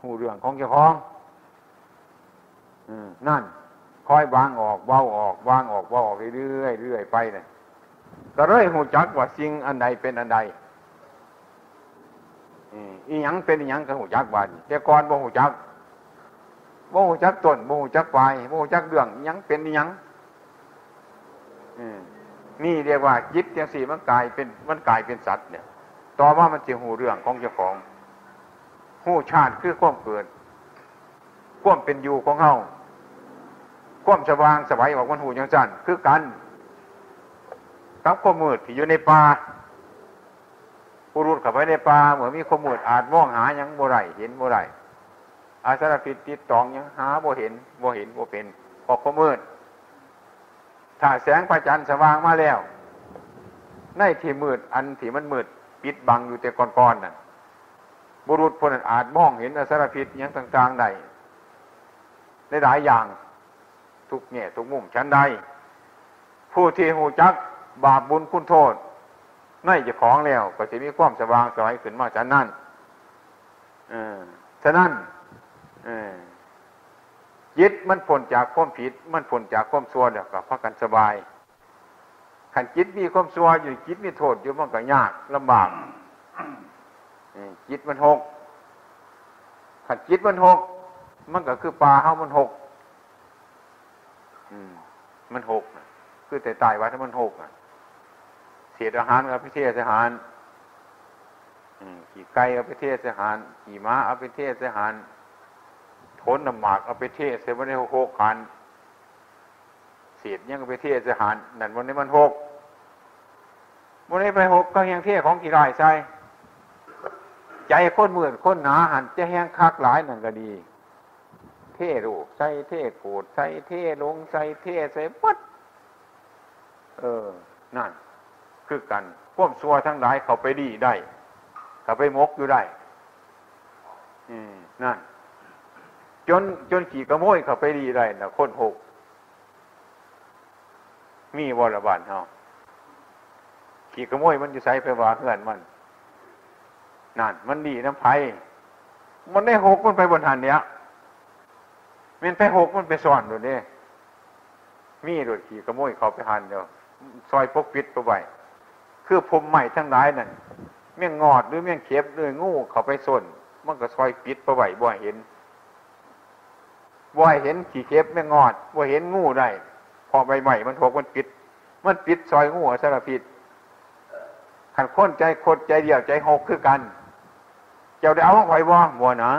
หูเรื่องของเจ้าของนั่นคอยวางออกเบาออกวางออกเบาออกเรื่อยๆเรื่อยไปเลยก็เลยหูจักว่าสิ่งอันใดเป็นอันใดอีหยังเป็นอีหยังก็หูจักบาดแต่ก่อนบ่หูจักต้นบ่หูจักปลายบ่หูจักเรื่องอีหยังเป็นอีหยังนี่เรียกว่าจิตอย่างสี่มันกลายเป็นสัตว์เนี่ยต่อว่ามันจะหูเรื่องของเจ้าของหูชาติคือความเกิดความเป็นอยู่ของเฮาความสว่างสวัยของมันหูอย่างสั้นคือกันกับความมืดที่อยู่ในป่าผู้รุดเข้าไปในป่าเหมือนมีความมืดอาจมองหาอย่างบ่ไรเห็นบ่ไรอาสารพิษติดตองอย่างหาบ่เห็นบ่เป็นเพราะความมืดถ้าแสงพระจันทร์สว่างมาแล้วในที่มืดอันที่มันมืดปิดบังอยู่แต่ก่อนๆ น่ะบุรุษผู้นั้นอาจมองเห็นอสารพิษอย่างต่างๆได้ในหลายอย่างทุกแง่ทุกมุมชั้นใดผู้ที่หูจักบาปบุญคุณโทษในเจ้าของแล้วก็จะมีความสว่างสวยขึ้นมาชั้นนั้นฉะนั้นจิตมันพ้นจากความผิดมันพ้นจากความชั่วแล้วก็พากันสบายขันจิตมีความชั่วอยู่จิตมีโทษอยู่มันก็ยากลำบากจิตมันหกขันจิตมันหกมันก็คือปลาเฮามันหกคือแต่ตายไว้ถ้ามันหกเศษอาหารเอาไปเทศอาหารขี่ไก่เอาไปเทศอาหารขี่ม้าเอาไปเทศอาหารผลน้ำหมากเอาไปเทศเสวันในหกขันเศษยังเอาไปเทศอาหารนั่นวันนี้มันหกวันนี้ไปหกก็แห้งเทศของกี่รายใช่ใจคนเหมือนคนหนาหันจะแห้งคักหลายนั่นก็ดีเทรูปใส่เทโกรธใส่เทลงใส่เทใส่ปัดนั่นคือกันพวกซัวทั้งหลายเขาไปดีได้เขาไปมกอยู่ได้นั่นจนขี่กระโมยเขาไปดีได้นะคนหกมีวรบาลเฮาขี่กระโมยมันจะใส่ไปว่าเพื่อนมันนั่นมันดีน้ำไผ่มันได้หกมันไปบนหันเนี้ยมันไปหกมันไปซ่อนดูนี่มีโดดขี่กระโมยเขาไปหันเดียวซอยปกปิดไปไว้คือพรมใหม่ทั้งหลายนั่นเมี่ยงงอดหรือเมี่ยงเข็บหรืองูเขาไปซ่อนมันก็ซอยปิดไปไว้บ่เห็นขี่เข็บเมี่ยงงอดบ่เห็นงูได้พอใบใหม่มันหกมันปิดซอยงูสารพิษขันข้นใจขดใจเดียวใจหกคือกันเจ้าได้เอาของข่อยบ่บ่นะ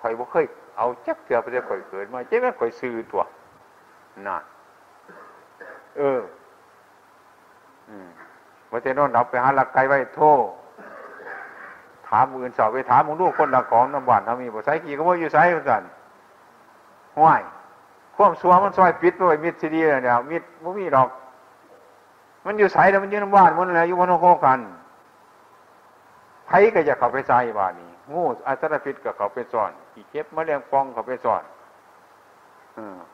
ข่อยบ่เคยเอาจักเถื่อไปได้ข่อยเกิดมาเจ๊แม่ข่อยซื้อตัวน่ะว่าเจ้าโน่นเอาไปหาหลักไก่ไว้โทษถามอื่นสอบไปถามของลูกคนหลักของน้ำหวานเขามีบ่ใส่กี่ก็ไม่อยู่ใส่เหมือนกันห้วยความซัวมันซอยปิดไปมิดซีดีเลยเดี๋ยวมิดไม่มีหรอกมันอยู่ใส่แล้วมันอยู่น้ำหวานมันอะไรอยู่วันโคกันไผก็จะเข้าไปใส่บ้านนี้งูอาสารพิษก็เข้าไปซ่อนอีเก็บมะเร็งฟองเข้าไปซ่อน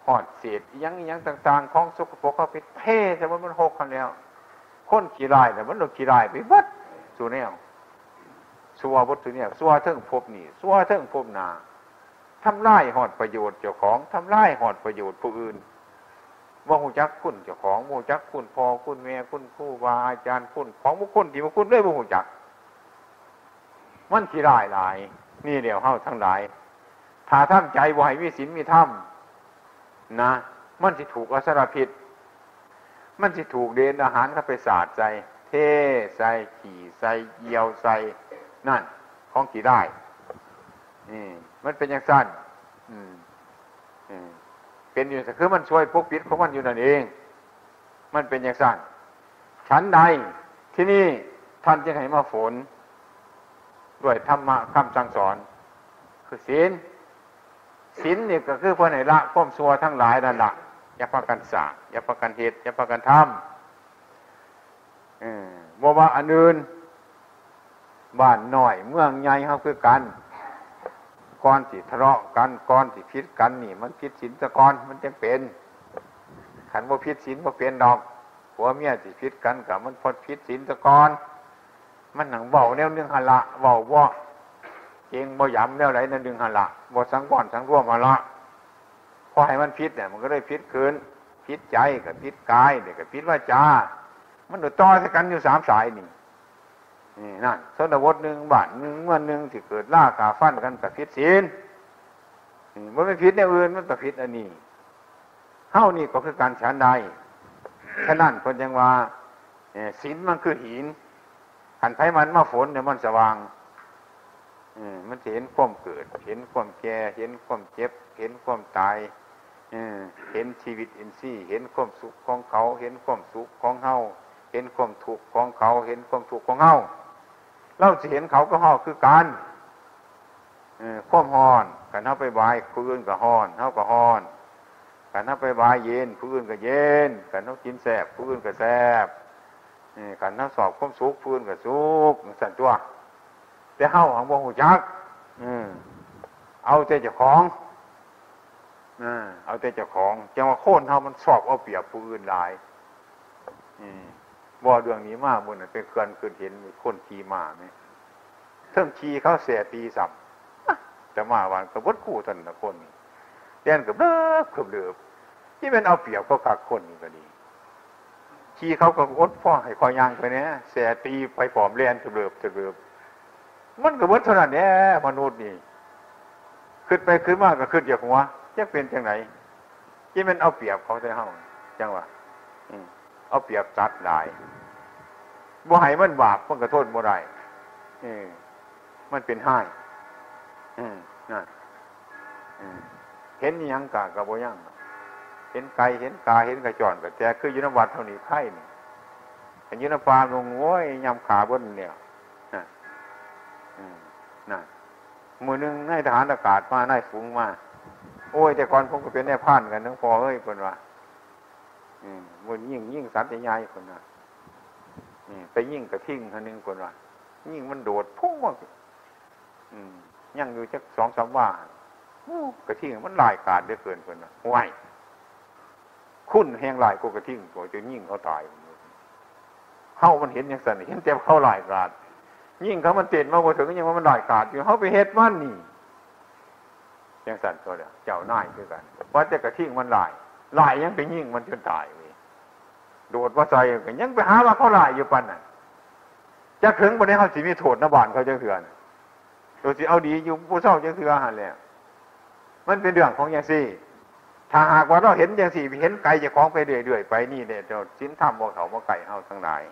หอดเศษยังต่างๆของสกปรกเข้าไปเท่แต่ว่ามันหกกันแล้วคนขี้ร้ายแต่มันหลุดขี้ร้ายไปวัดสู่แนวสัววัตถุเนี่ยสัวเทิงพบนี่สัวเทิงพบนาทำลายหอดประโยชน์เจ้าของทำลายหอดประโยชน์ผู้อื่นว่าหูจักคุณเจ้าของหูจักคุณพ่อคุณแม่คุณครูบาอาจารย์คุณของบุคคลที่บุคคลด้วยหูจักมันขี้ร้ายหลายนี่เดี๋ยวเฮาทั้งหลายถ้าทำใจบ่ให้มีศีลมีธรรมนะมันสิถูกอสารพิษมันสิถูกเดนอาหารเข้าไปสาดใส่เทใส่ขี่ใส่เยียวใส่นั่นของกี่ได้มันเป็นอย่างสั้นเป็นอยู่คือมันช่วยปกปิดของมันอยู่นั่นเองมันเป็นอย่างสั้นฉันใดที่นี่ท่านจะให้มาฝนด้วยธรรมะคำสั่งสอนคือศีลนี่ก็คือเพื่อให้ละความชั่วทั้งหลายนั่นละอย่าพากันสร้างอย่าพากันเหตุอย่าพากันทำบ่ว่าอันอื่นบ้านน้อยเมืองใหญ่เฮาคือกันก่อนสิทะเลาะกันก่อนสิผิดกันนี่มันผิดศีลซะก่อนมันจึงเป็นคันบ่ผิดศีลบ่เป็นดอกผัวเมียสิผิดกันก็มันพ้นผิดศีลซะก่อนมันหนังเว้าแนวนึงหั่นละเว้าบ่ เองบ่หยำแล้วไหนนั่นดึงหันละบ่สังก่อนสังร่วมหันละพอให้มันพิษเนี่ยมันก็ได้พิษคืนพิษใจกับพิษกายเนี่ยกับพิษวาจามันหนุนต่อกันอยู่สามสายนี่นั่นสนวดหนึ่งบาทหนึ่งเมื่อหนึ่งที่เกิดล่ากาฟันกันกับพิษศีลมันไม่พิษเนี่ยอื่นมันแต่พิษอันนี้เฮ้านี่ก็คือการฉันใดฉะนั้นคนยังว่าศีลมันคือหินหันไผ่มันมาฝนเนี่ยมันสว่างมันเห็นความเกิดเห็นความแก่เห็นความเจ็บเห็นความตายเห็นชีวิตอินทรีย์เห็นความสุขของเขาเห็นความสุขของเฮาเห็นความทุกข์ของเขาเห็นความทุกข์ของเฮาเราจะเห็นเขาก็ห่อคือกันความห่อนกันเฮาไปบายพื้นก็ห่อนเฮาก็ห่อนกันเฮาไปบายเย็นพื้นก็เย็นกันเฮากินแซ่บพื้นก็แซ่บกันเฮาสอบความสุขพื้นก็สุขสั่นตัวแต่เฮาของบ่ฮู้จักเอาแต่เจ้าของเอาแต่เจ้าของจังว่าโค่นเฮามันสอบเอาเปรียบผู้อื่นหลายบ่เรื่องนี้มากบนนั้นเป็นเขื่อนคือเห็นมีคนขี่ม้าไหมเทิงขี่เขาเสียตีสับแต่มาวันก็วัดคู่ท่านละคนเด่นกับเลิบกับเลิบที่เป็นเอาเปรียบเขากักคนนี่ก็ดีขี่เขาก็อดพ่อให้คอยยางไปเนี้ยเสียตีไปผอมเล่นกับเลิบกับเลิบมันก็วัดเท่านั้นแหละมนุษย์นี่ขึ้นไปขึ้นมากก็ขึ้นอย่างหัวจะเป็นจังไหนที่เป็นเอาเปรียบเขาแต่เฮาจังว่าเอาเปรียบจัดหลายบ่ให้มันบาปมันกระโทษบ่ได้มันเป็นให้นั่นเห็นยังกะกะบ่ยังเห็นไก่เห็นกาเห็นกระจอนกระแจคืออยู่ในวัดเท่านี้ไผ่นี่กันอยู่ในป่าลงโอ้ยยำขาเบิ่นเนี่ยนั่นมื้อนึงนายทหารอากาศมานายฝูงมาโอ้ยแต่ก่อนผมก็เป็นนายพรานกันทั้งพ่อเอ้ยเพิ่นว่ามันยิ่งสัตว์ใหญ่คนน่ะไปยิ่งกระทิ้งคนนึงคนว่ายิ่งมันโดดพุ่งว่ายังอยู่จักสองสามว่ากระทิ้งมันหลายกาดเหลือเกินคนน่ะไหวคุ้นแหงหลายกว่ากระทิ้งกว่าจะยิ่งเขาตายเข้ามันเห็นอย่างสั่นเห็นแต่เขาหลายกาดยิ่งเขามันเต้นมากกว่าถึงยังว่ามันหลายกาดอยู่เขาไปเฮ็ดมันนี่อย่างสั่นตัวเดียวเจ้าหน้าด้วยกันว่าแต่กระทิ้งมันหลายลายยังไปยิ่งมันจนตายเลยโดดว่าใจกันยังไปหาว่าเขาลายอยู่ปันน่ะจะเขิงวันนี้เขาสิมีโทษนะบ้านเขาจะเถื่อนตัวสิเอาดีอยู่ผู้เศร้าจะเถื่อนหันแล้วมันเป็นเรื่องของอย่างสี่ถ้าหากว่าเราเห็นอย่างสี่เห็นไกลจะคล้องไปเรื่อยๆไปนี่เนี่ยเราชิ้นทำบ่เขาบ่ไก่เขาทั้งหลาย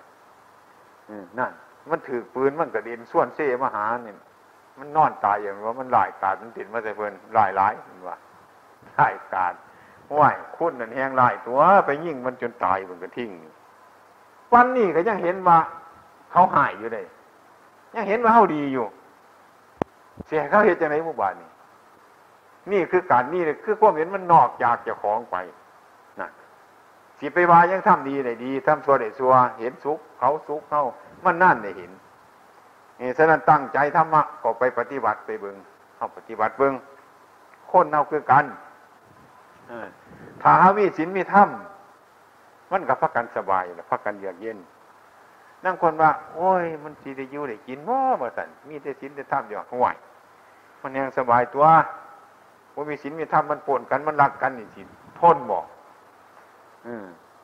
นั่นมันถือปืนมันกระเด็นส่วนเซ่มาหาเนี่ยมันนอนตายอย่างว่ามันลายกาดมันติดมาใส่เพลินลายมันว่าลายกาดว่ายคุณนั่นแหงลายตัวไปยิ่งมันจนตายมันก็ทิ้งวันนี้ก็ยังเห็นว่าเขาหายอยู่เลยยังเห็นว่าเขาดีอยู่เสียเขาเห็นจากไหนผู้บาดนี่คือการนี่เลยคือความเห็นมันนอกจากเจ้าของไปนะสิไปว่ายังทำดีได้ดีทำชั่วได้ชั่วเห็นสุขเขาสุขเขามันนั่นได้เห็นฉะนั้นตั้งใจธรรมะก็ไปปฏิบัติไปเบิ่งเข้าปฏิบัติเบิ่งคนเอาคือกันถ้ามีศีลมีธรรมมันก็พักกันสบายแล้วพักกันเยือกเย็นนั่งคนว่าโอ้ยมันสิได้อยู่ได้กินบ่บ่ซั่นมีแต่ศีลแต่ธรรมอยู่ห่วยมันยังสบายตัวบ่มีศีลมีธรรมมันปนกันมันรักกันนี่สิพ้นบ่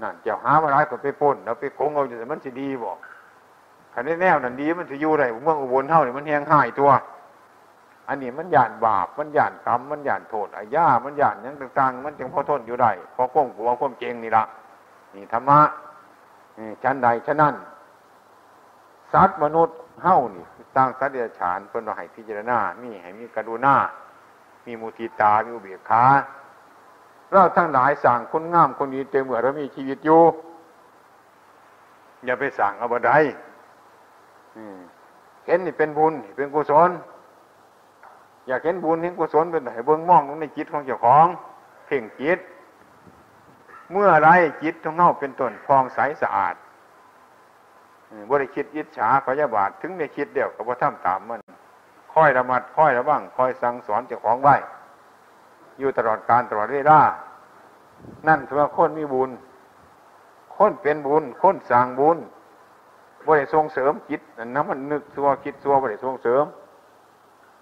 นั่นเจ้าหาว่าหลายคนไปปนแล้วไปโกงเอาอยู่ซั่นมันสิดีบ่คันแนวนั้นดีมันสิอยู่ได้เมืองอุบลเฮานี่มันแฮงหายตัวอันนี้มันหยาดบาปมันหยาดกรรมมันหยาดโทษอาญามันหยาดอย่างต่างๆมันจึงพอทนอยู่ได้พอก้มหัวก้มเจงนี่ละนี่ธรรมะชั้นใดชั้นนั้นสัตว์มนุษย์เฮ้านี่ต่างสัตว์เดรัจฉานเพิ่นว่าให้พิจารณามีให้มีกรุณามีมุทิตามีอุเบกขาเราทั้งหลายสั่งคนงามคนดีเต็มเมื่อเรามีชีวิตอยู่อย่าไปสั่งเอาบ่ได้เห็นนี่เป็นบุญเป็นกุศลอยากเห็นบุญเห็นกุศลเป็นไหนเบื้องมองลงในจิตของเจ้าของเพ่งจิตเมื่อไรจิตของเฮาเป็นต้นพองใสสะอาดบ่ได้คิดอิจฉาพยาบาทถึงได้คิดเดียวกับว่าทำตามมันค่อยระมัดค่อยระวังค่อยสั่งสอนเจ้าของไว้อยู่ตลอดการตลอดเวลานั่นถือว่าคนมีบุญคนเป็นบุญคนสร้างบุญบ่ได้ส่งเสริมจิตนั้นมันนึกซัวคิดซัวบ่ได้ส่งเสริม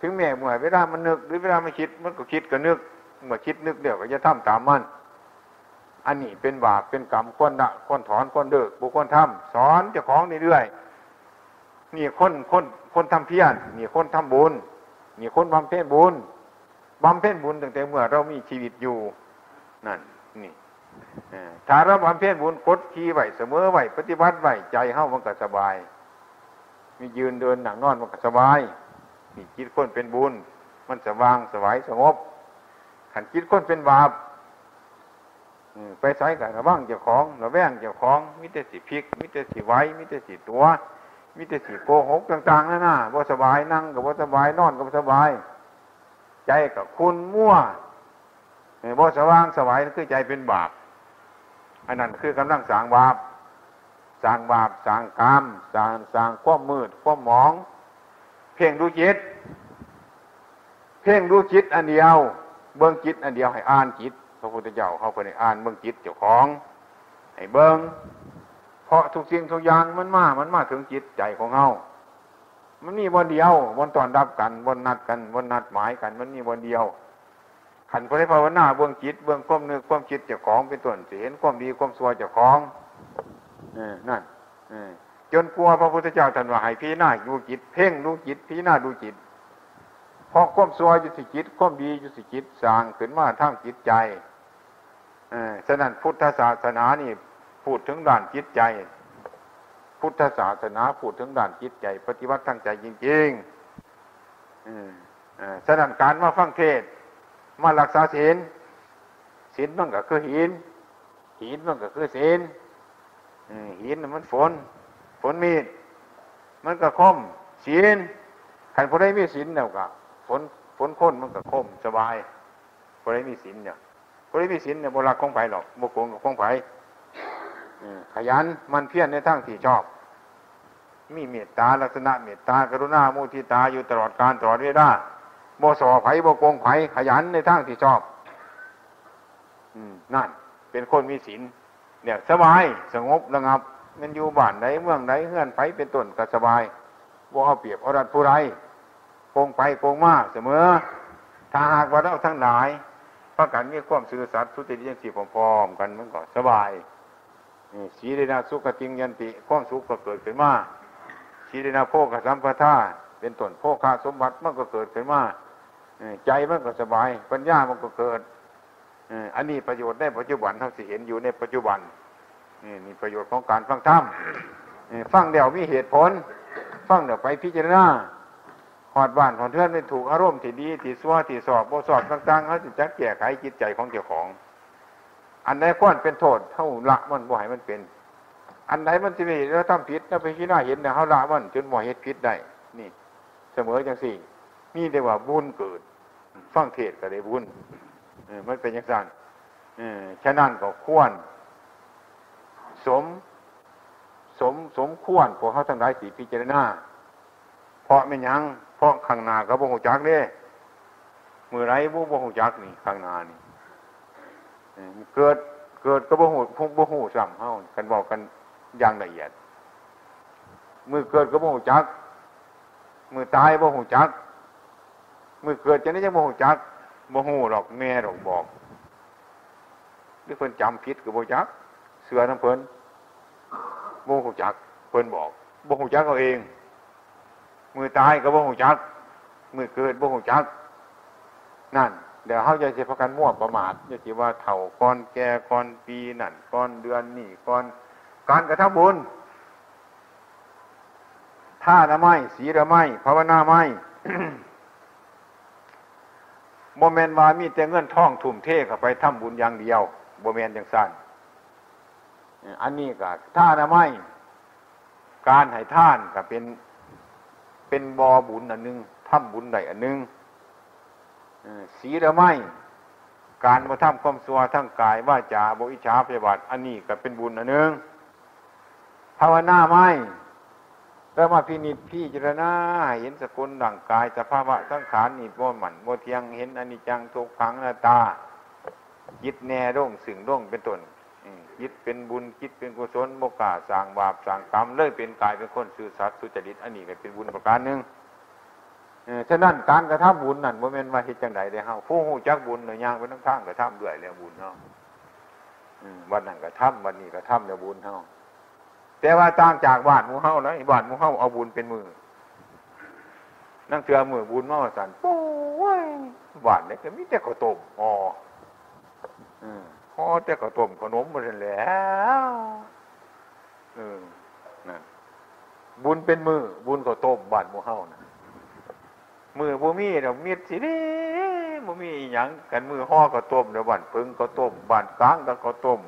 พิ ถึงแม่เมื่อเวลามันนึกหรือเวลามันคิดมันก็คิดก็นึกเมื่อคิดนึกเดี๋ยวก็จะทำตามมันอันนี้เป็นบาปเป็นกรรมคนละคนถอนคนเดิกบุคคลทำสอนเจ้าของเรื่อยๆนี่คนทำเพียรนี่คนทำบุญนี่คนบำเพ็ญบุญตั้งแต่เมื่อเรามีชีวิตอยู่นั่นนี่ถ้าเราบำเพ็ญบุญกดขี่ไว้เสมอไว้ปฏิบัติไว้ใจเฮามันก็สบายมียืนเดินนั่งนอนมันก็สบายนี่คิดคนเป็นบุญมันสว่างสวายสงบขันคิดคนเป็นบาปไปใช้กับระวังเจ้าของระแวงเจ้าของมิตรสิพิกมิตรสิไว้มิตรสิตัวมิตรสิโกหกต่างๆนั่นน่ะบ่สบายนั่งก็บ่สบายนอนก็บ่สบายใจกับคุณมั่วบ่สว่างสวายนั่นคือใจเป็นบาปอันนั้นคือกำลังสร้างบาปสร้างกรรมสร้างความมืดความหมองเพ่งดูจิตอันเดียวเบิ่งจิตอันเดียวให้อ่านจิตพระพุทธเจ้าเขาคนให้อ่านเบิ่งจิตเจ้าของให้เบิ่งเพราะทุกสิ่งทุกอย่างมันมาถึงจิตใจของเฮามันมีบ่เดียวบ่ตอนรับกันบ่นัดกันบ่นัดหมายกันมันมีบ่เดียวขันพระนิพพานหน้าเบื้องจิตเบื้องความนึกความคิดเจ้าของเป็นต้นจะเห็นความดีความชั่วเจ้าของนั่นจนกลัวพระพุทธเจ้าท่านว่าให้พิจารณาดูจิตเพ่งดูจิตพิจารณาดูจิตเพราะความชั่วอยู่ที่จิตความดีอยู่ที่จิตสร้างขึ้นมาทางจิตใจฉะนั้นพุทธศาสนานี่พูดถึงด้านจิตใจพุทธศาสนาพูดถึงด้านจิตใจปฏิวัติทางใจจริงๆฉะนั้นการมาฟังเทศน์มารักษาศีลมันก็คือหินมันก็คือศีลหินมันฝนมีดมันก็คมศีลขันพอได้มีศีลแล้วก็ฝนข้นมันก็คมสบายพอได้มีศีลเนี่ยบ่รักของไผ่หรอกบ่โกงของไผ่ขยันมันเพียรในทางที่ชอบมีเมตตาลักษณะเมตตากรุณามุทิตาอยู่ตลอดกาลตลอดเวลาบ่ส่อไผ่บ่โกงไผ่ขยันในทางที่ชอบนั่นเป็นคนมีศีลเนี่ยสบายสงบระงับมันอยู่บ้านไหนเมืองไหนเฮือนไผ่เป็นต้นก็สบายบ่เอาเปรียบเอารัดผู้ใดโกงไปโกงมาเสมอถ้าหากว่าเราทั้งหลายพระกันมีความซื่อสัตย์สุจริตอย่างที่พร้อมๆกันมันก็สบายสีเดนะสุขติงยันติความสุขก็เกิดขึ้นมาสีเดนะโภคสัมปทาเป็นต้นโภคสมบัติมันก็เกิดขึ้นมาใจมันก็สบายปัญญามันก็เกิดอันนี้ประโยชน์ในปัจจุบันเท่าที่เห็นอยู่ในปัจจุบันนี่ประโยชน์ของการฟังธรรมฟังเดี่ยวมีเหตุผลฟังเดี่ยวไปพิจารณาหอดบ้านหอดเทือนไม่ถูกอารมณ์ที่ดีที่ซัวที่สอบโบสอบต่างๆเขาจะจัดแก้ไขจิตใจของเจ้าของอันใดก้อนเป็นโทษเท่าละมันบ่ให้มันเป็นอันใดมันจะมีแล้วทำผิดแล้วไปพิจารณาเห็นนะเขาละมันจนหมอเหตุผิดได้นี่เสมอจังสิ่งนี่เรียกว่าบุญเกิดฟังเทศก็ได้บุญมันเป็นอย่างนั้นฉะนั้นก็ควรสมควรพวกเขาทั้งหลายสิพิจารณาเพราะไม่ยังเพราะข้างหน้าก็บ่ฮู้จักเด้มื้อไรบ่ฮู้จักนี่ข้างหน้านี่เกิดก็บ่ฮู้ซ้ำเฮาคันเว้ากันอย่างละเอียดมื้อเกิดก็บ่ฮู้จักมื้อตายบ่ฮู้จักมื้อเกิดจังได๋ยังบ่ฮู้จักบ่ฮู้หรอกแม่หรอกบอกหรือเพิ่นจำผิดก็บ่จักเสือน้ำเพลินโมโหจักเพลินบอกโมโหจักเอาเองมือตายก็โมโหจักมือเกิดโมโหจักนั่นเดี๋ยวเขาจะเสียพกันมั่วประมาทจะคิดว่าเถ่าก้อนแก่ก้อนปีนั่นก้อนเดือนนี่ก้อนการกระทำบุญท่าละไม่ศีละไม่ภาวนาไม่ โมเมนต์ว่ามีแต่เงินทองทุ่มเทเข้าไปทำบุญอย่างเดียวโมเมนต์อย่างสั้นอันนี้ก็ท่านะไม่การให้ท่านก็เป็นบ่อบุญอันหนึ่งทำบุญใดอันหนึ่งศีลไม่การมาทำความชั่วทั้งกายว่าจาบ่อิจฉาพยาบาทอันนี้ก็เป็นบุญอันหนึ่งภาวนาไม่แล้วมาพินิจพิจารณาเห็นสกุลร่างกายสภาวะสังขารนี่บ่หมั่นบ่เที่ยงเห็นอนิจจังทุกขังอนัตตายึดแน่ร่องสึ่งร่องเป็นต้นคิดเป็นบุญคิดเป็นกุศลโมกะสร้างบาปสร้างกรรมเลยเป็นกายเป็นคนซื่อสัตย์สุจริตอันนี้ก็เป็นบุญประการหนึ่ง ฉะนั้นการกระทำบุญนั่นโมเมนต์ว่าเหตุจังไดเลยเฮาผู้หูจักบุญเนี่ยย่างไปทั้งทางกระทำด้วยแล้วบุญเฮาวันนั้นกระทำวันนี้กระทำแล้วบุญเฮาแต่ว่าต่างจากบ้านหมู่เฮาแล้วบ้านหมู่เฮาเอาบุญเป็นมือนั่งเถื่อมือบุญมาว่าสั่นปู้ยบ้านเนี่ยก็มีแต่ข้าวต้มอ๋อพอแต่ข้าวต้มขนมมาแล้วนั่นบุญเป็นมือบุญข้าวต้มบ้านหมู่เฮานะมือบ่มีดอกมีดสิเด้บ่มีอีหยังกันมือห่อก็ต้มเดี๋ยวบ้านเพิงก็ต้มบ้านกลางก็ต้ม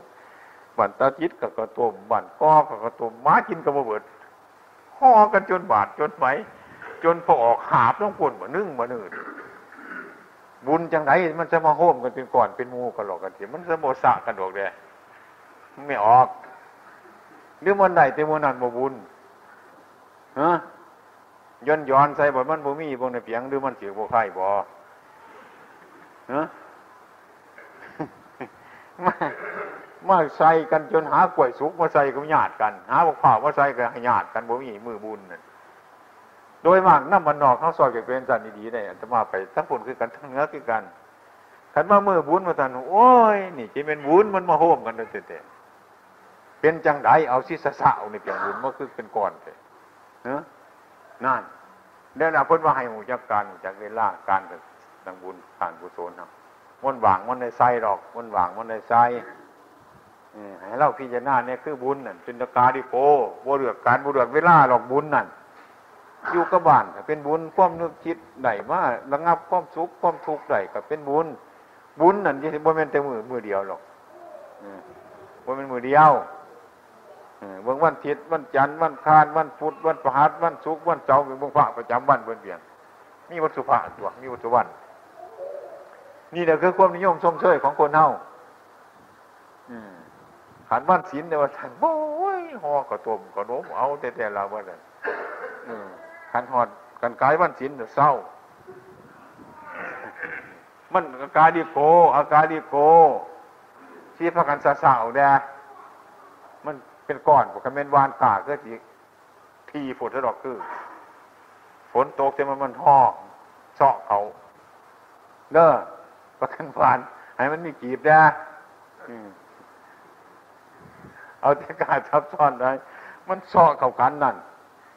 บ้านตาจิตก็ต้มบ้านก้อก็ต้มหมากินก็บ่เบิดห่อกันจนบาดจนไหมจนพอออกหาบต้องคนบ่นึ่งบ่นื่นบุญจังไดมันจะมาโฮมกันเป็นก่อนเป็นหมู่กันหรอกกันสิมันจะบ่สะกันดอกเด้มันไม่ออกหรือมันได้แต่มื้อนั้นบ่บุญฮะย้อนใส่บ่มันบ่มีบ่ในเปียงหรือมันเสียบ่ไข่บ่ฮะ มาใส่กันจนหากล้วยสุกมาใส่กับญาติกันหาบ่ข้าวมาใส่กับญาติกันบ่มีมือบุญนั่นโดยมากน้ำมันนอกเขาซอยเก็บเป็นสันดีๆได้อาตมาไปทั้งคนคือกันทั้งเนื้อคือกันขันมามือบุญมาสันโอ้ยนี่จีเป็นบุญมันมาโฮมกันเต็มๆเป็นจังไดเอาซิสะสะเอาในเปียงบุญมันคือเป็นก่อนเลยเนาะนั่นเดี๋ยวเราพูดว่าให้หูจักการหูจักเวลาการกับทางบุญทางกุศลนะมันหวังมันในไส้หรอกมันหวังมันในไส้ให้เราพิจารณาเนี่ยคือบุญนั่นจินตกาดิโกบ่เลือกการบ่เลือกเวลาหรอกบุญนั่นอยู่กับบ้านเป็นบุญความนึกคิดไหนมาระงับความสุขความทุกข์ไหนก็เป็นบุญบุญนั่นที่บ่แม่นแต่มือเดียวหรอกบ่แม่นมือเดียวบางวันอาทิตย์วันจันทร์วันอังคารวันพุธวันพฤหัสวันศุกร์วันเสาร์เป็นบางพระประจำวันเพิ่นเปลี่ยนมีวันศุกร์ตัวมีวันศุกร์วันนี่แหละคือความนิยมชมเชยของคนเฮาขันวันศีลในวันจันทร์โอ้ยหอก็ต้มก็นมเอาแต่ละวันนั้นขันหอดกันกายวันศีลเดี๋ยวเศร้ามันกายดีโกอากายดีโกที่พระกันสาวๆแดมันเป็นก้อนพวกกันเป็นวานกาก็สิทีฝนสะดอกคือฝนตกแต่มันห่อเสาะเขาเด้อประกันวานให้มันมีกีบนะเอาแต่กาทับซ้อนได้มันเสาะเขากันนั่น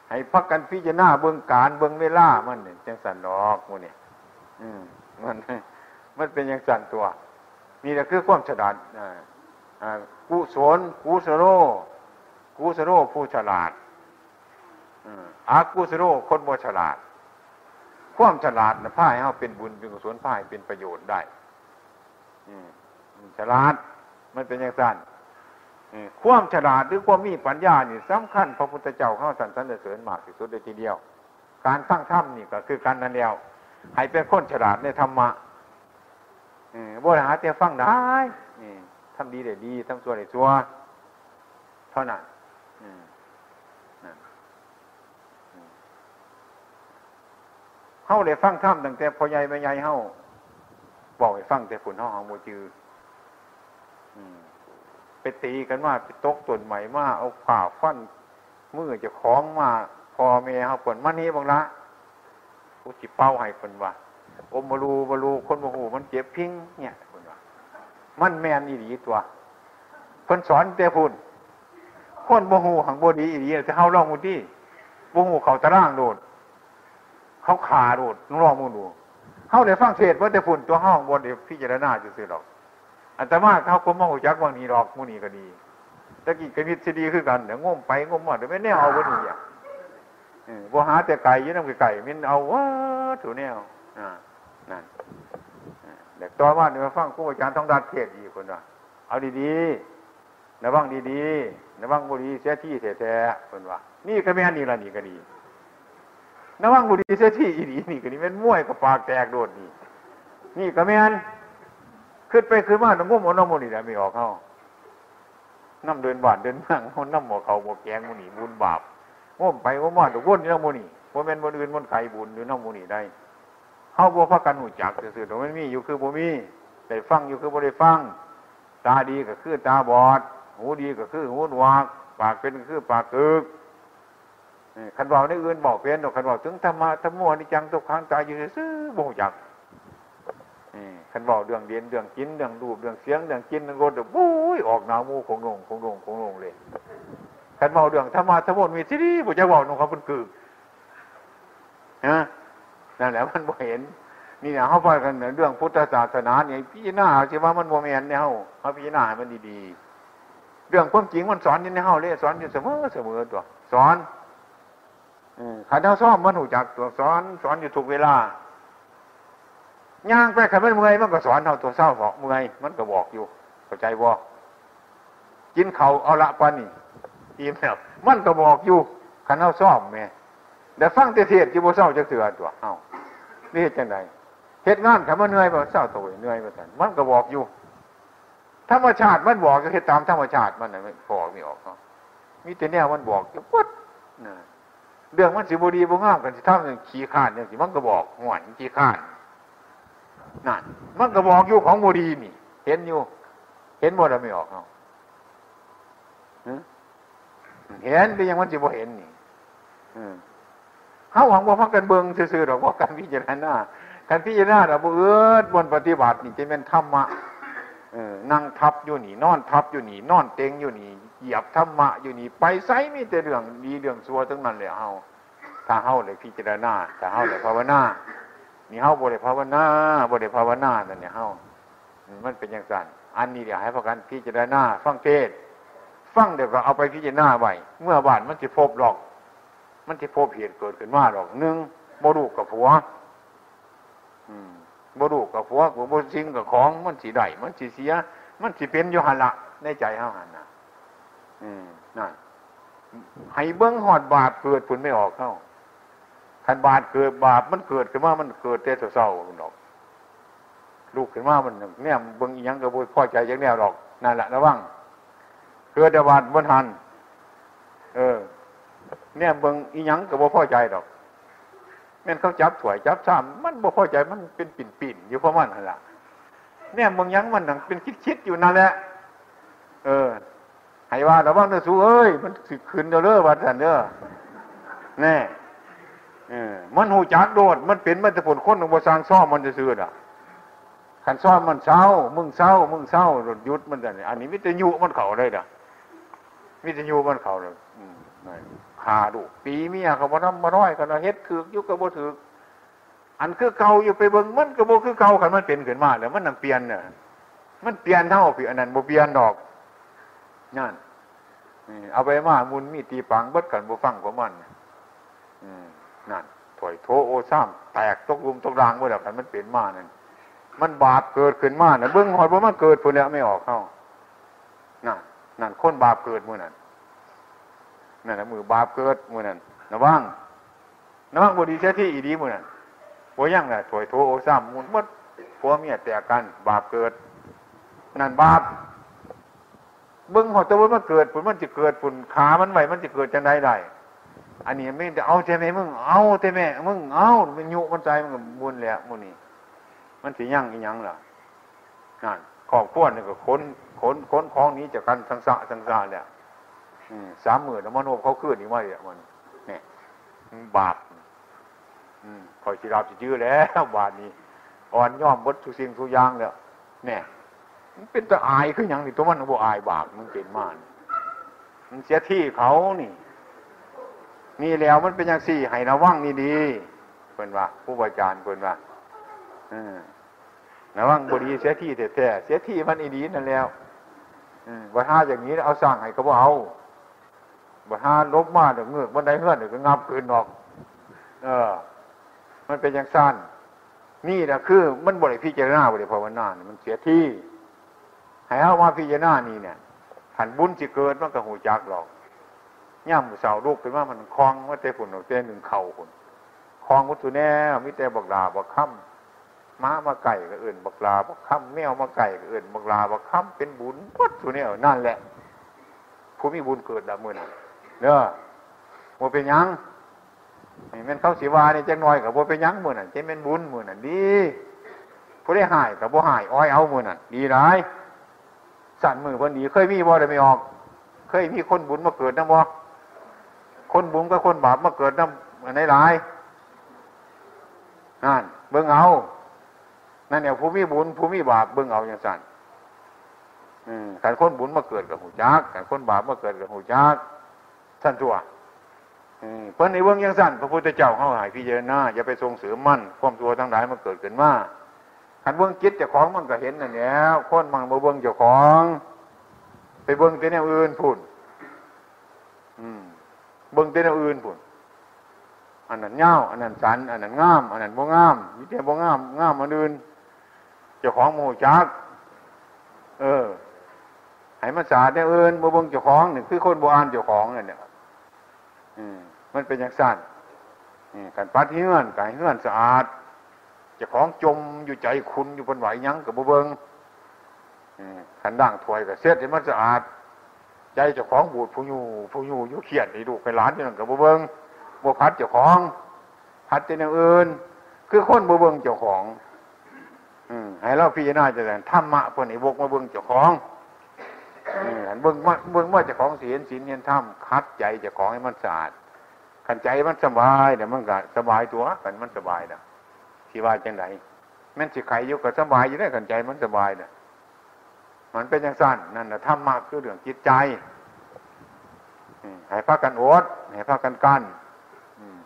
ให้พักกันพิจารณาเบื้องการเบื้องเวลามันเนี่ยจังสันดอกมูเนี่ยมันเป็นอย่างสันตัวนี่แหละคือความฉลาดกุศลกุสโรกุสโรผู้ฉลาดอากุสโรคนบ่ฉลาดความฉลาดนะพ่ายเขาเป็นบุญเป็นกุศลพ่ายเป็นประโยชน์ได้ฉลาดมันเป็นอย่างสั้นความฉลาดหรือความมีปัญญานี่สำคัญพระพุทธเจ้าเข้าสรรเสริญมากที่สุดเลยทีเดียวการสร้างธรรมนี่ก็คือการนั่นแล้วให้เป็นคนฉลาดในธรรมะบ่หาเตี้ยฟังได้ทำดีได้ดีทำชั่วได้ชั่วเท่านั้นเฮาได้ฟังธรรมตั้งแต่พ่อใหญ่แม่ใหญ่เฮาบอกให้ฟังแต่ฝุ่นเฮาบ่จื้อไปตีกันว่าไปตกต้นไม้มาเอาผ่าฟันมือเจ้าของมาพอแม่เฮาเพิ่นมานี่บังละกูสิเป่าให้เพิ่นว่าอมบ่รู้คนบ่ฮู้มันเจ็บพิงเนี่ยมันแม่นอีหลีตัวเพิ่นสอนแต่พูดคนบ่ฮู้หังบ่ดีอีหลีแต่เฮาลองดูติบ่ฮู้เข้าตารางโดดเขาขาโดดลองดูเฮาได้ฟังเทศน์บ่แต่พูดตัวเฮาบ่ได้พิจารณาซื่อๆหรอกอาตมาเฮาก็บ่ฮู้จักว่านี่หรอกมื้อนี้ก็ดีตะกี้ก็มีสิดีคือกันแต่งมไปงมมาแต่แม่นเอาบ่ดีอ่ะบ่หาแต่ไก่อยู่นำไก่ๆมันเอาว้าถูแนวนั่นแต่ต่อมาเนี่ยฟังครูอาจารย์ทองดาเทศดีคนว่าเอาดีๆระวังดีๆระวังบุรีเสียที่แท้ๆคนว่านี่ก็แม่นนี่ละนี่ก็ดีระวังบุรีเสียที่อีนี่นี่ก็นี่แม่นม้วยกับปากแตกโดดนี่นี่ก็แม่นขึ้นไปขึ้นมาน้ำงุ่มหมดน้ำมูนี่แหละไม่ออกเข้าน้ำเดินบาดเดินมั่งน้ำหมอเขาหมอแกงมูนี่บุญบาปง้มไปง้มมาถูกวนน้ำมูนี่โมเมนต์บนอื่นบนไข่บุญหรือน้ำมูนี่ได้เขาบ่พากันหูจักซื่อๆตรงนั้นมีอยู่คือบ่มีได้ฟังอยู่คือบ่ได้ฟังตาดีก็คือตาบอดหูดีก็คือหูหนวกปากเป็นคือปากกึก ขันวาวนี่อื่นบอกเพี้ยนหรอกขันวาวถึงธรรมะธรรมโมนิจังทุกขังตายอยู่ซื่อโบกจักขันวาวเรื่องเรียนเรื่องกินเรื่องดูเรื่องเสียงเรื่องกินเรื่องรสเดือดบู๊ยออกหนาวมูคงลงคงลงคงลงเลยขันวาวเรื่องธรรมะธรรมโมมีที่นี่บุญจะวาวน้องเขาเป็นกึ่งนะนั่นแหละมันบ่เห็นนี่นะเขาไปกันเรื่องพุทธศาสนาเนี่ยพี่หน้าใช่ไหมมันโมเมนต์เนี่ยเขาพี่หน้ามันดีๆเรื่องความจริงมันสอนอยู่ในเขาเลยสอนอยู่เสมอตัวสอนขันเท้าซ้อมมันหูจักตัวสอนอยู่ทุกเวลาย่างไปขันมันเมื่อยมันก็สอนเท่าตัวเศร้าเหาะเมื่อยมันก็บอกอยู่เข้าใจบ่กินเขาเอาละปานี่อิ่มแล้วมันก็บอกอยู่ขันเท้าซ้อมแม่แต่ฟังเทศจิโบเศร้าจะเถื่อนตัวเอ้านี่เฮ็ดจังไดเฮ็ดงานขันมันเหนื่อยบ่เศร้าตัวเหนื่อยบ่ท่านมันก็บอกอยู่ธรรมชาติมันบอกก็เฮ็ดตามธรรมชาติมันน่ะไม่พอไม่ออกเนาะมีแต่แนวมันบอกจะปุ๊ดน่ะเรื่องมันสิบ่ดีบ่งามกันสิทำจังขี้ข้านจังสิมันก็บอกห่วยขี้ข้านนั่นมันก็บอกอยู่ของบ่ดีนี่เห็นอยู่เห็นบ่ล่ะไม่ออกเนาะเห็นแต่ยังมันสิบ่เห็นนี่เฮาหวังบ่พักกันเบิ่งซื่อๆดอกว่าการพิจารณาการพิจารณาดอกบ่เอิ้นบ่ปฏิบัตินี่จะแม่นธรรมะนั่งทับอยู่นี่นอนทับอยู่นี่นอนเต็งอยู่นี่เหยียบธรรมะอยู่นี่ไปไสมีแต่เรื่องดีเรื่องชั่วทั้งนั้นเลยเฮาถ้าเฮาได้พิจารณาถ้าเฮาได้ภาวนานี่เฮาบ่ได้ภาวนาบ่ได้ภาวนานั่นเนี่ยเฮามันเป็นจังซั่นอันนี้เดี๋ยวให้พวกกันพิจารณาฟังเทศฟังเดี๋ยวก็เอาไปพิจารณาไว้เมื่อบ้านมันสิพบหรอกมันที่พบเหตุเกิดขึ้นมาหรอกหนึ่งโมดูกับผัวโมดูกับผัวกับโมซิงกับของมันสีใดมันสีเสียมันสีเป็นโยหันละในใจห้าหันนะนั่นให้เบิ้งหอดบาปเกิดผลไม่ออกเข้าขันบาปเกิดบาปมันเกิดขึ้นมามันเกิดแต่เศร้าๆหรอกลูกขึ้นมามันเนี่ยเบิ้งยังกับพ่อใจยังแนวหรอกนั่นแหละระวังเกิดบาปบนหันเนี่ยเบิ่งอีหยังก็บ่พอใจดอกแม่นเขาจับถ่วยจับซ้ำมันบ่พอใจมันเป็นปิ่นๆอยู่เพราะมันนั่นล่ะเนี่ยเบิ่งหยังมันนั่นเป็นคิดๆอยู่นั่นแหละให้ว่าระวังเด้อสู้เอ้ยมันสิขึ้นเด้อเด้อว่าซั่นเด้อแน่มันหูจักโดดมันเป็นมันแต่ผลคนบ่สร้างซ้อมมันซื่อๆน่ะคันซ้อมมันเซามึงเซาหยุดมันซั่นอันนี้มีแต่ยุมันเข้าเลยน่ะมีแต่ยุมันเข้าเลยหาดูปีเมียเขาบ่น้ำบ่น้อยกันเฮ็ดถือกยุกกระโบถือกอันคือเก่าอยู่ไปเบิ่งมันกระโบคือเก่าขันมันเปลี่ยนขึ้นมาแล้วมันนั่งเปลี่ยนน่ะมันเปลี่ยนเท่าพี่อันนั้นบ่เปลี่ยนดอกนั่นเอาไปมามุนมีตีปังเบิดกันบ่ฟังกว่ามันนั่นถอยโถโอซ้ำแตกตกลุมตกรางบ่ดอกขันมันเปลี่ยนมานั่นมันบาปเกิดขึ้นมาน่ะเบิ่งหอดว่ามันเกิดพุ่นแล้วไม่ออกเฮานั่นคนบาปเกิดมื้อนั้นนั่นน่ะมือบาปเกิดมื้อนั้นระวังบ่ดีเสียที่อีดีมื้อนั้นบ่ยังน่ะถวยโทโอซ้ำมุ่นหมดผัวเมียแตกกันบาปเกิดนั่นบาปเบิ่งฮอดแต่ว่ามันเกิดผลมันสิเกิดผลขามันไว้มันสิเกิดจังได๋ได้อันนี้แม่นเอาแต่แม่มึงเอาแต่แม่มึงเอามันยุมันใจมันก็มุ่นแล้วมื้อนี้มันสิยังอีหยังล่ะนั่นครอบครัวนี่ก็คนของนี้จากกันทั้งสะแล้ว30,000แล้วมโนบเขาขึ้นอีกว่าเนี่ยมันนี่บาปคอยสิรับสิยื้อแล้วบาปนี้อ่อนย่อมบดทุกสิ่งทุกอย่างแล้วนี่มันเป็นตะอายคือหยังนี่ตัวมันบ่อายบาปมันเป็นมารมันเสียที่เขานี่แล้วมันเป็นจังซี่ให้ระวังดีๆเพิ่นว่าผู้อาจารย์เพิ่นว่าระวังบ่ดีเสียที่แท้ๆเสียที่มันอีหลีนั่นแล้วบ่หาอย่างนี้เอาสร้างให้ก็บ่เอาบ่หาลบมาดอกเงือกบ่ได้เฮือนก็งับคืนออกมันเป็นอย่างซั่นนี่ล่ะคือมันบ่ได้พิจารณาบ่ได้ภาวนามันเสียที่ให้เฮามาพิจารณานี่เนี่ยคันบุญสิเกิดมันก็หูจักหรอกย่ามมื้อเช้าลุกขึ้นมามันคล้องว่าแต่พุ่นเอาแต่นึงเข้าพุ่นคล้องว่าซุแน่มีแต่บักลาบักค่ำม้ามาไก่ก็เอื่นบักลาบักค่ำแมวมาไก่ก็เอื่นบักลาบักค่ำเป็นบุญวัดสุเนี่ยนั่นแหละผู้มีบุญเกิดละเมื่อนั้นเด้อโมเป็นยังไอ้แม่นเข้าสีวาเนี่ยจังน้อยกับโมเป็นยังเมื่อนั้นเจ๊เป็นบุญเมื่อนั้นดีผู้ได้หายกับโมหายอ้อยเอาเมื่อนั้นดีร้ายสั่นมือพอดีเคยมีบ่ได้ไม่ออกเคยมีคนบุญมาเกิดนะบ่ คนบุญกับคนบาปมาเกิดน้ำในหลายนั่นเบิ่งเอานั่นเนี่ยผู้มีบุญผู้มีบาปเบิ่งเอาอย่างสั่นการคนบุญมาเกิดกับหูจักการคนบาปมาเกิดกับหูจักสั่นตัวเพราะในเบื้องยังสั่นพระพุทธเจ้าเข้าหายพี่เจริญหน้าอย่าไปทรงเสือมั่นความตัวทั้งหลายมันเกิดขึ้นมาขันเบื้องจิตเจ้าของมันก็เห็นนั่นแล้วคนมังมาเบื้องเจ้าของไปเบื้องเต้นอื่นผุนเบื้องเต้นอื่นผุนอันนั้นเงาอันนั้นสันอันนั้นงามอันนั้นบ่งามมีแต่บ่งามงามอันอื่นเจ้าของโมจักให้มันสะอาดเต้นอื่นมาเบื้องเจ้าของนี่คือคนโบราณเจ้าของนั่นเนี่ยมันเป็นอย่างสั้นการปัดเฮือนการเฮือนสะอาดเจ้าของจมอยู่ใจคุณอยู่บนไหวยั้งกับบ่เบิ่งขันด่างถวยกับเสียดให้มันสะอาดใจเจ้าของบูดผู้อยู่อยู่เขียนไอ้ดูไปร้านอยู่นั่นกับบ่เบิ่งบ่พัดเจ้าของพัดแต่อย่างอื่นคือคนบ่เบิ่งเจ้าของให้เราพิจารณาจะแต่ธรรมะเพิ่นให้วกมาเบิ่งเจ้าของขันเบิ่งว่าเจ้าของสิเห็นศีลเห็นธรรมคัดใจเจ้าของให้มันสะอาดขันใจมันสบายเดี๋ยวมันก็สบายตัวกันมันสบายนะที่ว่าจังไรแม่นสิไขยุกก็สบายอยู่ได้ขันใจมันสบายนะมันเป็นอย่างสั้นนั่นนะธรรมะคือเรื่องจิตใจให้พักกันอดให้พักกันกัน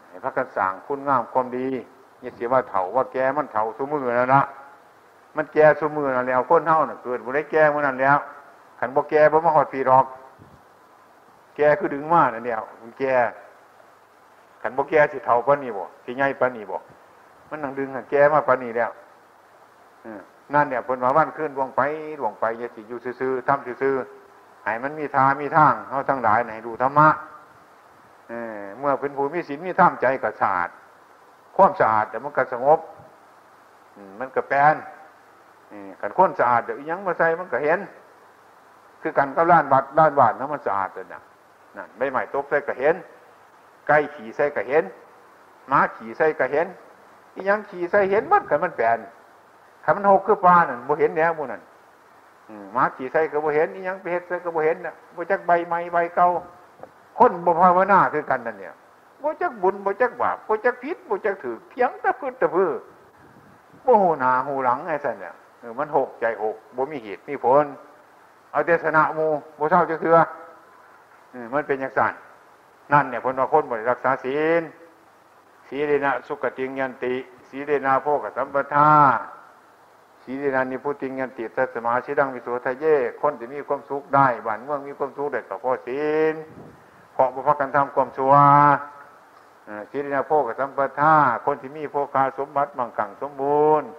ให้พักกันสั่งคุณงามความดีนี่สิว่าเถาว่าแกมันเถาซุมือแล้วนะมันแกซุมือแล้วคนเท่าน่ะเกิดบุได้แกเมื่อนั้นแล้วขันบ่แกบ่มาหอดปีรอกแกคือดึงมานั่นเดียวมันแกขันบ่แก่สิเท่าปานนี้บ่สิใหญ่ปานนี้บ่มันนั่งดึงแก่มาปานนี้แล้วนั่นเนี่ยเพิ่นว่าวันขึ้นดวงไปอย่าสิอยู่ซื่อๆทำซื่อๆให้มันมีทามีทางเฮาทั้งหลายให้ดูธรรมะเมื่อเป็นผู้มีศีลมีธรรมใจก็สะอาดความสะอาดแต่มันก็สงบมันก็แปลนขันคนสะอาดเดี๋ยวอีหยังมาใส่มันก็เห็นคือกันกับร้านบาดเนาะมันสะอาดเด้อน่ะนั่นใบไม้ตกใส่ก็เห็นไก่ขี่ใส่ก็เห็นม้าขี่ใส่ก็เห็นอีหยังขี่ใส่เห็นมัดขันมันแปลนขันมันหกคือปลานั่นบ่เห็นแล้วพวกนั้นม้าขี่ใส่ก็บ่เห็นอีหยังไปเฮ็ดใส่ก็บ่เห็นน่ะบ่จักใบไม้ใบเก่าคนบ่ภาวนาคือกันนั่นเนี่ยบ่จักบุญบ่จักบาปบ่จักผิดบ่จักถูกเถียงตะพึดตะพื้อบ่ฮู้หน้าฮู้หลังไอ้ซั่นน่ะมันหกใจหกบ่มีเหตุมีผลเอาแต่ชนะหมู่บ่เฒ่าจักเทื่อมันเป็นจังซั่นนั่นเนี่ยคนว่าคนบ่ได้รักษาศีลศีเลนะสุขติงยันติศีเลนะโภคสัมปทาศีเลนะนิพุติงยันติทัสสมาชิดังวิโสทะเยคนที่มีความสุขได้บ้านเมืองมีความสุขได้ก็เพราะศีลเพราะบ่พากันทำความชั่วศีเลนะโภคสัมปทาคนที่มีโภคาสมบัติมั่งคั่งสมบูรณ์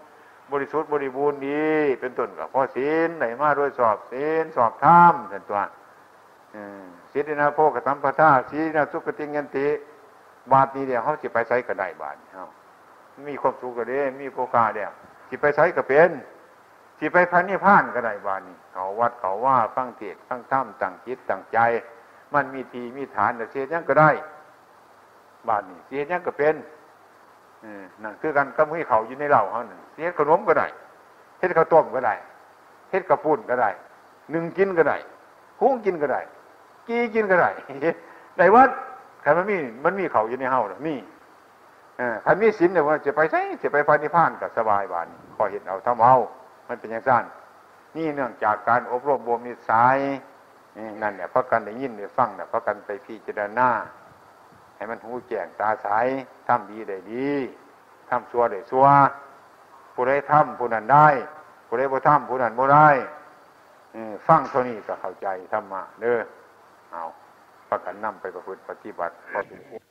บริสุทธิ์บริบูรณ์ดีเป็นต้นก็เพราะศีลได้มาโดยสอบศีลสอบธรรมเป็นตัวศีลนาโภคสัมปทาศีลนาสุขติงยันติบาทนี้เดียวเขาสิไปใช้ก็ได้บาทเขามีความสุขก็ได้มีโภคาเดียวสิไปใช้ก็เป็นสิไปพระนิพพานก็ได้บาทนี้เขาวัดเขาว่าฟังเทศน์ฟังธรรมตั้งจิตตั้งใจมันมีทีมีฐานแต่เสียยังก็ได้บาทนี้เสียยังก็เป็นนั่นคือการกำมือเขาอยู่ในเหล่าเขาเสียขนมก็ได้เฮ็ดข้าวต้มก็ได้เฮ็ดกระปุ่นก็ได้นึ่งกินก็ได้หุ้งกินก็ได้กี่กินก็ได้ในวัดขันมันมีเขาอยู่ในเฮาหรอมีขันมีศีลเนี่ยว่าจะไปใช่จะไปพระนิพพานก็สบายบานขอเห็นเอาทำเอามันเป็นอย่างสั้นนี่เนื่องจากการอบรมบ่มนิสัยนั่นเนี่ยพระกันได้ยินได้ฟังเนี่ยพระกันไปพิจารณาให้มันหูแจ้งตาใสทำดีได้ดีทำชั่วได้ชั่วผู้ใดทำผู้นั้นได้ผู้ใดบ่ทำผู้นั้นบ่ได้ฟังเท่านี้ก็เข้าใจธรรมะเด้อเอาประกันนำไปประพฤติปฏิบัติ